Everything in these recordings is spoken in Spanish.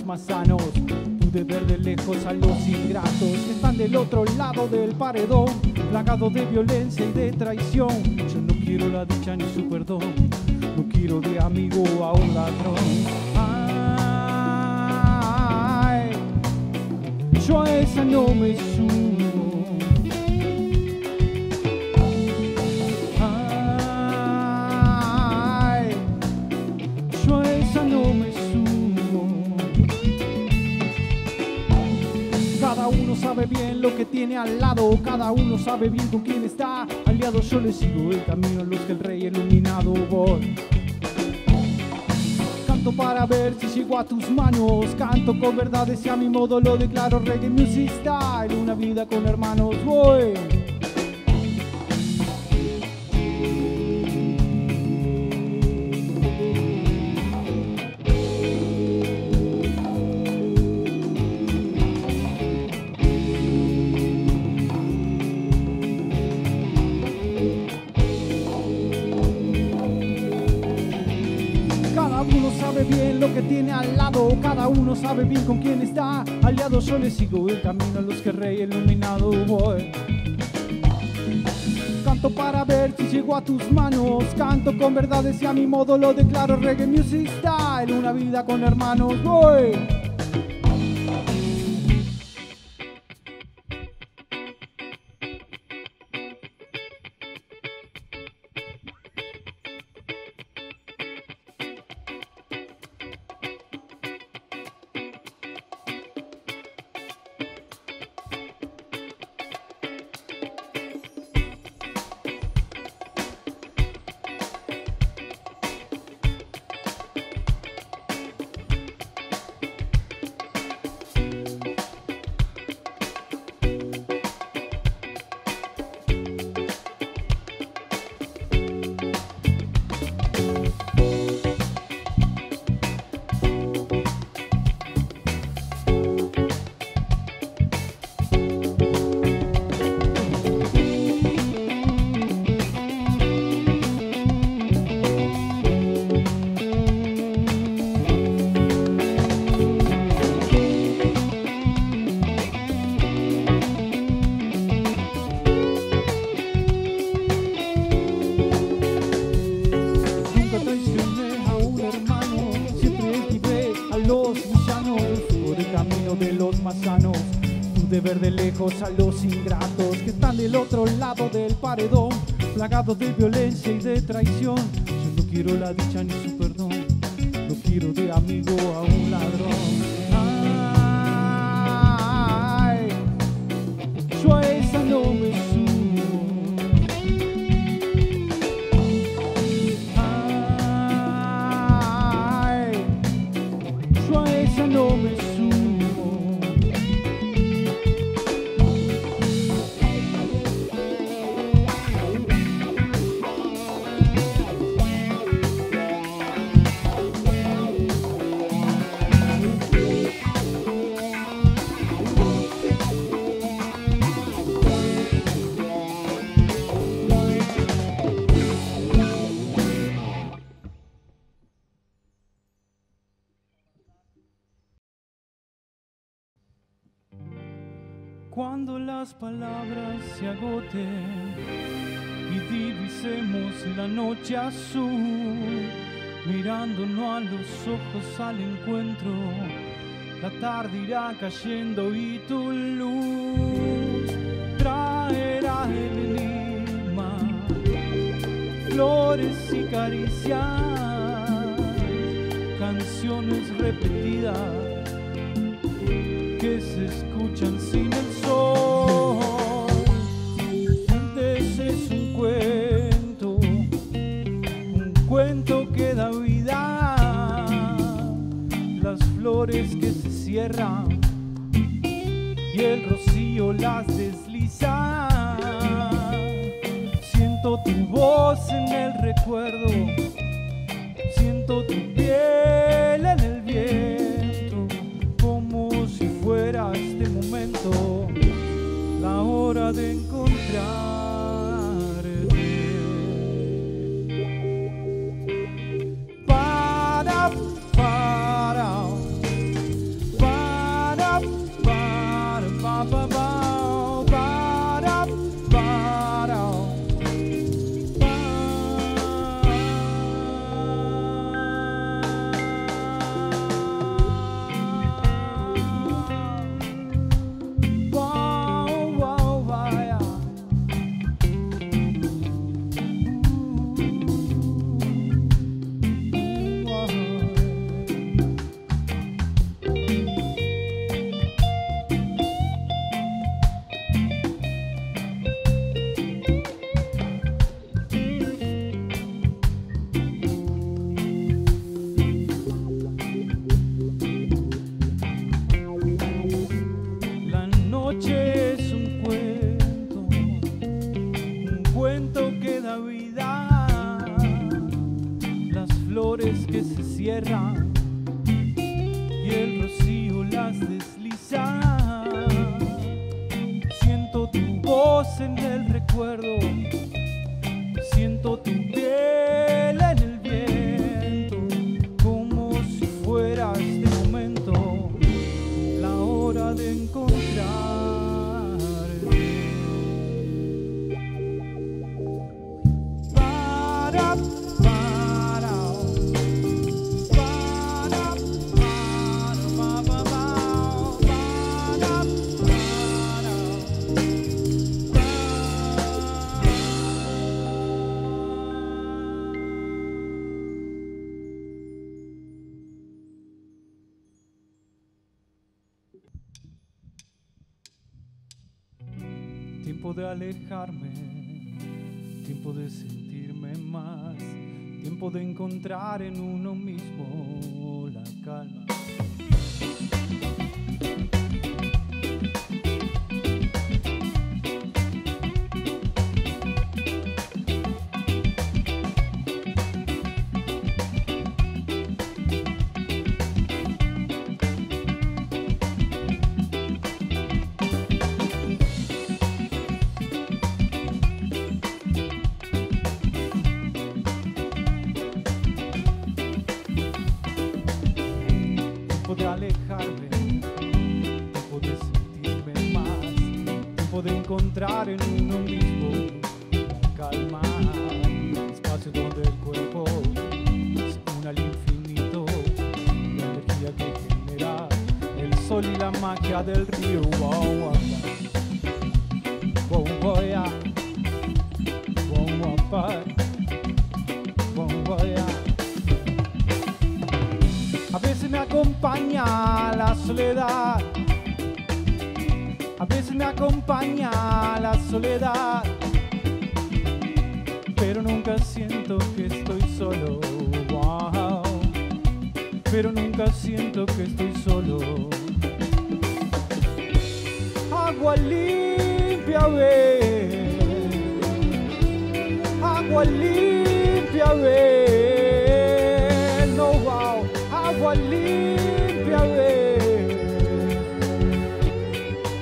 los más sanos, tu deber de lejos a los ingratos que están del otro lado del paredón, plagado de violencia y de traición. Yo no quiero la dicha ni su perdón, no quiero de amigo a un ladrón. Ay, yo a esa no me subo. Sabe bien lo que tiene al lado, cada uno sabe bien con quién está aliado. Yo le sigo el camino a los que el rey iluminado voy. Canto para ver si llego a tus manos, canto con verdades y a mi modo lo declaro reggae music style. Una vida con hermanos voy. Sabe bien lo que tiene al lado, cada uno sabe bien con quién está aliado. Yo le sigo el camino a los que rey iluminado voy. Canto para ver si llego a tus manos, canto con verdades y a mi modo lo declaro reggae music style. Una vida con hermanos voy. Deber de lejos a los ingratos que están del otro lado del paredón, plagados de violencia y de traición. Yo no quiero la dicha ni su perdón, no quiero de amigo a un ladrón. Ay, yo a esa no me subo. Ay, yo a esa no me subo. Cuando las palabras se agoten y divisemos la noche azul, mirándonos a los ojos al encuentro, la tarde irá cayendo y tu luz traerá el enigma, flores y caricias, canciones repetidas que se escuchan sin el sol. Antes es un cuento que da vida, las flores que se cierran y el rocío las desliza. Siento tu voz en el recuerdo, siento tu piel en el viento, fuera este momento, la hora de encontrarte. Para, aliento que da vida, las flores que se cierran y el rocío las desliza. Siento tu voz en el recuerdo, siento tu piel en el viento, como si fuera este momento la hora de encontrar. Tiempo de alejarme, tiempo de sentirme más, tiempo de encontrar en uno mismo la calma. Tiempo de alejarme, tiempo de sentirme más, tiempo de encontrar en uno mismo calma, espacio donde el cuerpo es un al infinito, la energía que genera el sol y la magia del río. A veces me acompaña la soledad, a veces me acompaña la soledad, pero nunca siento que estoy solo, wow. Pero nunca siento que estoy solo. Agua limpia ven, agua limpia ven.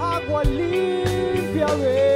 Agua limpia ven, agua limpia ven.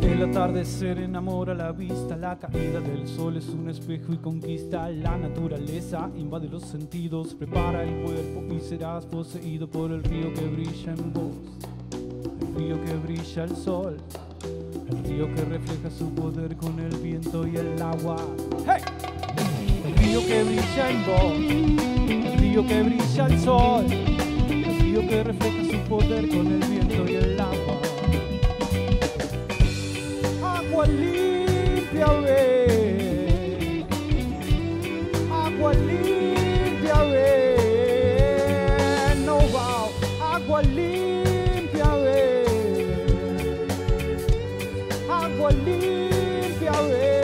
El atardecer enamora la vista, la caída del sol es un espejo y conquista la naturaleza, invade los sentidos, prepara el cuerpo y serás poseído por el río que brilla en vos, el río que brilla el sol, el río que refleja su poder con el viento y el agua. ¡Hey! El río que brilla en vos, el río que brilla el sol, el río que refleja su poder con el viento y el agua. Agua limpia ven, no wow, agua limpia ven, agua limpia ven.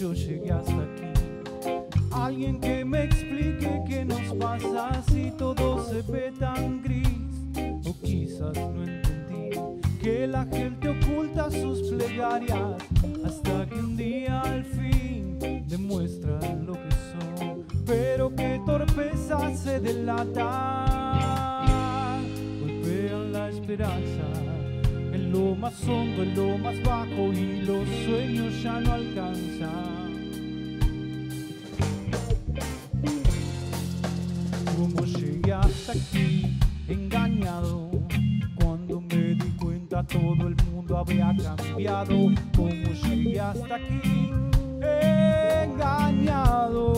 yo llegué hasta aquí. Alguien que me explique qué nos pasa si todo se ve tan gris. O quizás no entendí que la gente oculta sus plegarias hasta que un día al fin demuestran lo que son. Pero qué torpeza se delata, golpean la esperanza en lo más hondo, en lo más bajo, y los sueños ya no alcanzan. ¿Cómo llegué hasta aquí? Engañado. Cuando me di cuenta todo el mundo había cambiado. ¿Cómo llegué hasta aquí? Engañado.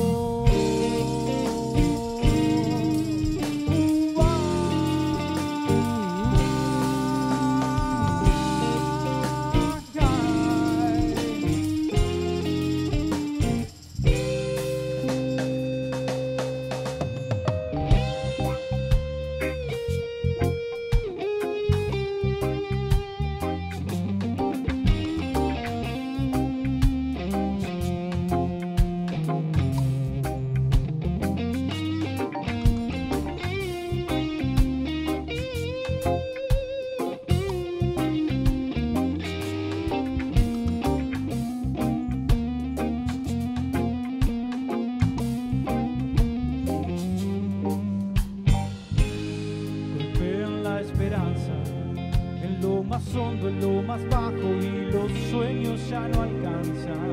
En lo más bajo y los sueños ya no alcanzan.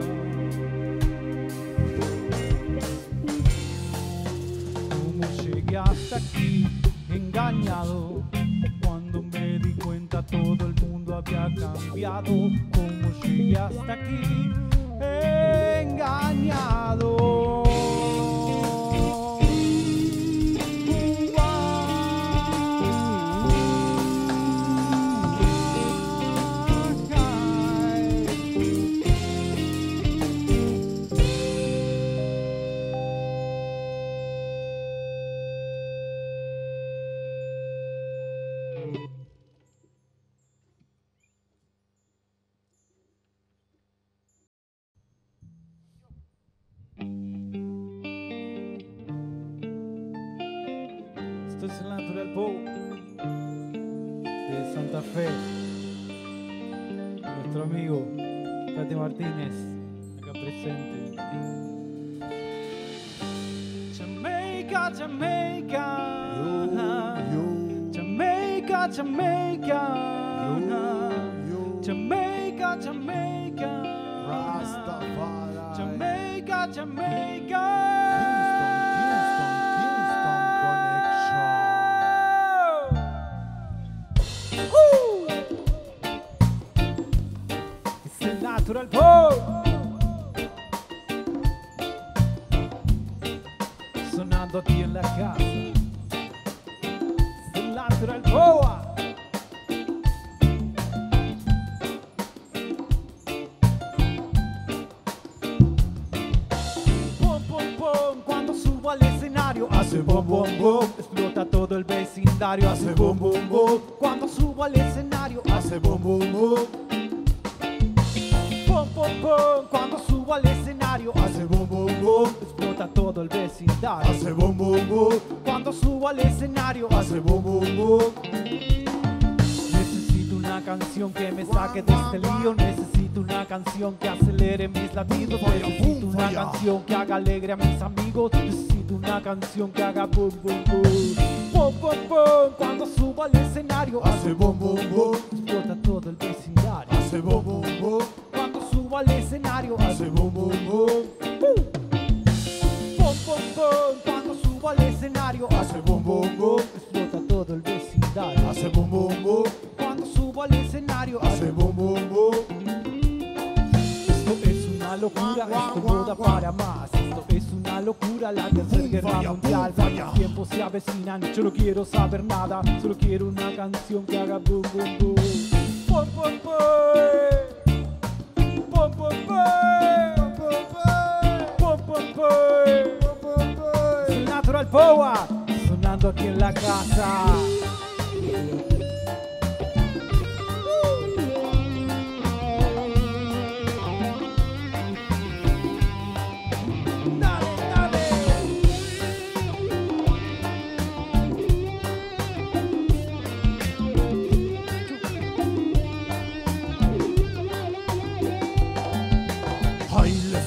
¿Cómo llegué hasta aquí? Engañado. Cuando me di cuenta todo el mundo había cambiado. ¿Cómo llegué hasta aquí? Engañado. Esto es el Natural de Santa Fe, nuestro amigo Tati Martínez, acá presente. Jamaica, Jamaica, yo, yo. Jamaica, Jamaica, yo, yo. Jamaica, Jamaica, Rastafari. Jamaica, Jamaica. Es el Natural sonando aquí en la casa. Es el Natural Pom pom pom, cuando subo al escenario hace pom pom pom, explota todo el vecindario, hace pom pom pom. Cuando subo al escenario hace pom pom pom. Cuando subo al escenario hace bom bom bom, explota todo el vecindario, hace bom bom bom. Cuando subo al escenario hace bom bom bom. Necesito una canción que me saque de este lío, necesito una canción que acelere mis latidos, necesito una canción que haga alegre a mis amigos, necesito una canción que haga bom bom bom. Bom, bom, bom. Cuando subo al escenario hace bom bom bom, explota todo el vecindario, hace bom bom bom. Cuando subo al escenario hace bom bom bom. Bom, bom, bom. Cuando subo al escenario hace bom bom bom, explota todo el vecindario, hace bom bom bom. Cuando subo al escenario hace bom bom bom. Esto es una locura, esto boda para más. Es una locura la tercera guerra mundial. Varios tiempos se avecinan, yo no quiero saber nada, solo quiero una canción que haga boom boom boom. Pom pom pom, pom pom pom, pom pom pom. Es el Natural Power sonando aquí en la casa.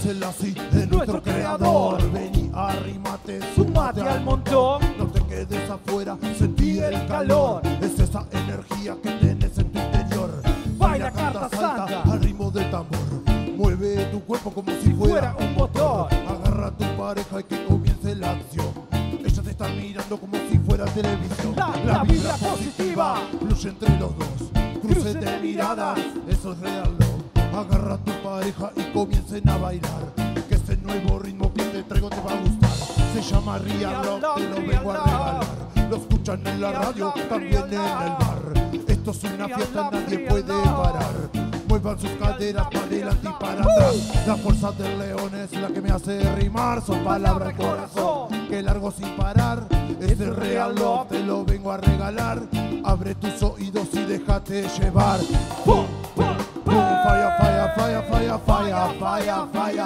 es el así de nuestro creador. Vení, arrímate, súmate al montón. No te quedes afuera, sentí el calor. Es esa energía que tenés en tu interior. Baila, canta, salta al ritmo del tambor. Mueve tu cuerpo como si fuera un motor. Agarra a tu pareja y que comience la acción. Ella te está mirando como si fuera televisión. La vibra positiva fluye entre los dos. Cruce de miradas, eso es real. Agarra a tu pareja y comiencen a bailar, que este nuevo ritmo que te traigo te va a gustar. Se llama Real Love, te lo vengo a regalar. Lo escuchan en la radio, también en el bar. Esto es una fiesta, nadie puede parar. Muevan sus caderas para adelante y para atrás. La fuerza del león es la que me hace rimar. Son palabras al corazón que largo sin parar. Este Real Love te lo vengo a regalar. Abre tus oídos y déjate llevar. ¡Pum! Fire, fire, fire, fire, fire, fire, fire.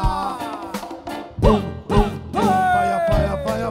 Boom, boom, boom. Fire, fire,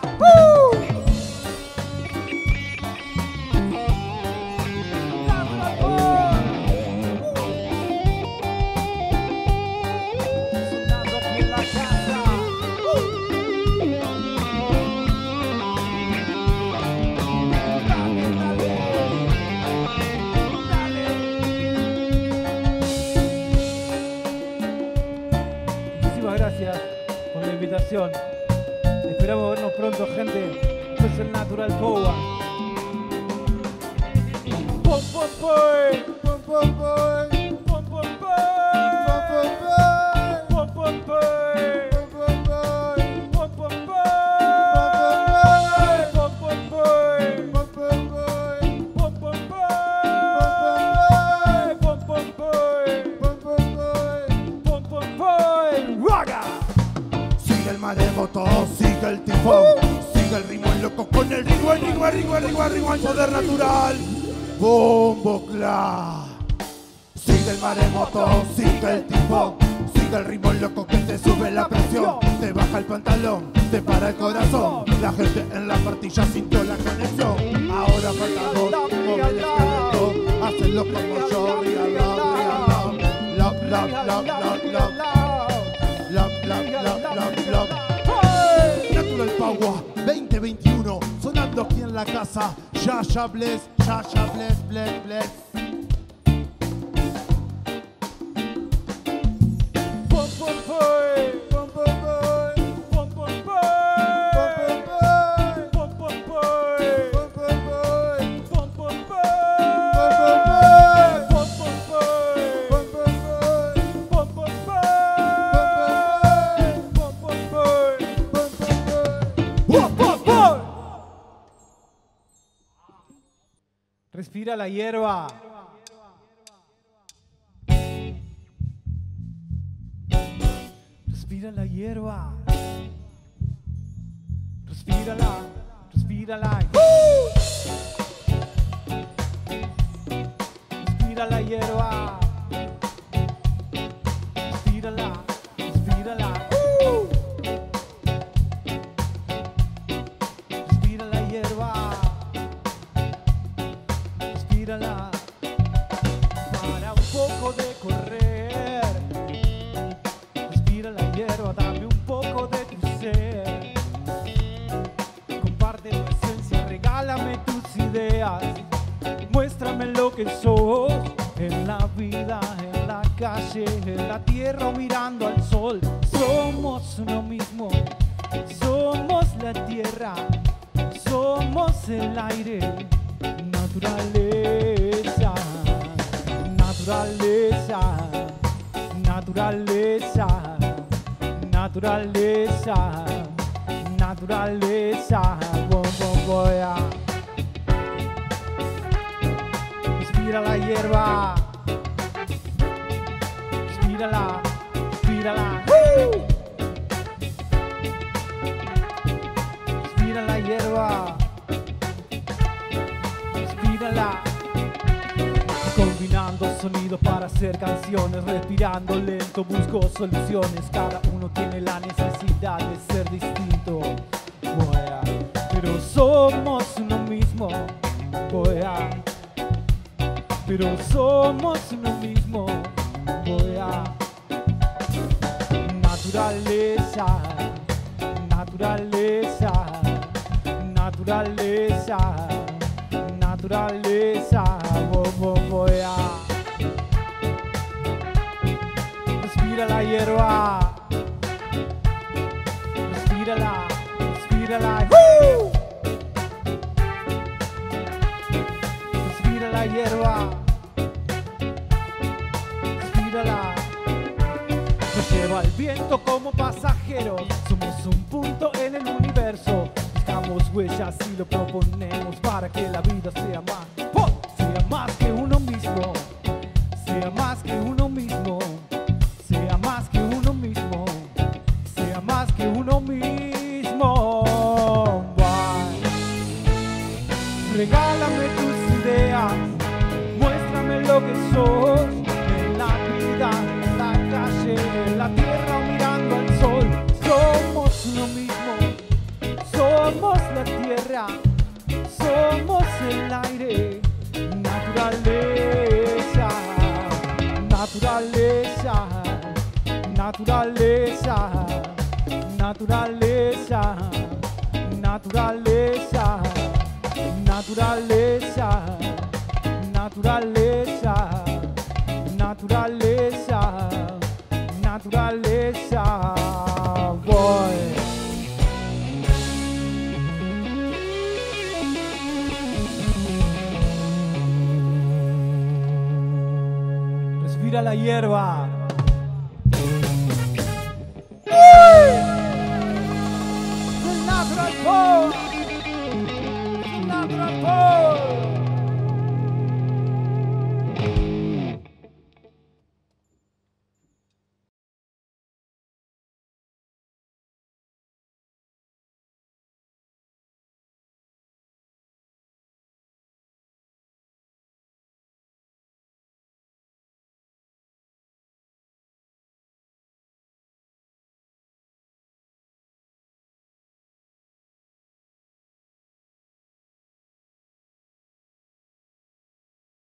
Woo! Por la invitación, esperamos vernos pronto, gente. Esto es el Natural Power. ¡Pom, pom, pom! ¡Pom, pom, pom! ¡Pom, pom, pom! ¡Pom, pom, pom! Sigue el tifón, sigue el ritmo loco con el ritmo, poder natural, bombo cla. Sigue el maremoto, sigue el tifón, sigue el ritmo loco que te sube la presión, te baja el pantalón, te para el corazón, la gente en la partilla sintió la conexión. Ahora falta dos, jóvenes cantando, hacenlo como yo, real love, love, love, love, love, love, love, love, love, love, love. Natural Power 2021 sonando aquí en la casa. Ya, ya bless, bless, bless. Pom, pom, pom. Respira la hierba. Respira la hierba. Respírala, respírala. Respira la hierba. Respírala, respírala. Respira la hierba. Para un poco de correr, respira la hierba, dame un poco de tu ser. Comparte tu esencia, regálame tus ideas, muéstrame lo que sos. En la vida, en la calle, en la tierra mirando al sol. Somos uno mismo, somos la tierra, somos el aire. Naturaleza, naturaleza, naturaleza, naturaleza, naturaleza, bom, bom, boya. Respira la hierba, respírala, respírala. Respira la hierba. Combinando sonidos para hacer canciones, respirando lento busco soluciones. Cada uno tiene la necesidad de ser distinto, boya, pero somos uno mismo, boya, pero somos uno mismo, boya. Naturaleza, naturaleza, naturaleza, naturaleza, boya. Respira la hierba, respírala, respírala, respira la hierba, respírala. Nos lleva al viento como pasajeros, somos un punto en el universo. Buscamos huellas y lo proponemos para que la vida sea más, ¡oh!, sea más que uno mismo, sea más que uno mismo. Regálame tus ideas, muéstrame lo que sos, en la vida, en la calle, en la tierra o mirando al sol. Somos lo mismo, somos la tierra, somos el aire. Naturaleza, naturaleza, naturaleza, naturaleza, naturaleza. Naturaleza, naturaleza, naturaleza, naturaleza, voy. Respira la hierba.